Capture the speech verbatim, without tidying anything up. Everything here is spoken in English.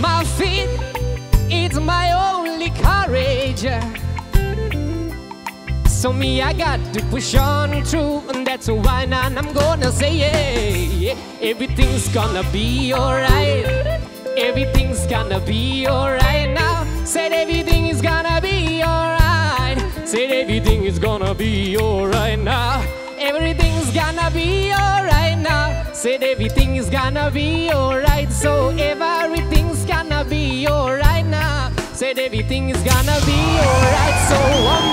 My faith is my only courage. So me, I got to push on through, and that's why now I'm gonna say, yeah, yeah, everything's gonna be alright. Everything's gonna be alright now. Said everything is gonna be alright. Said everything is gonna be alright now. Everything's gonna be alright now. Said everything is gonna be alright. So everything's gonna be alright now. Said everything is gonna be alright. So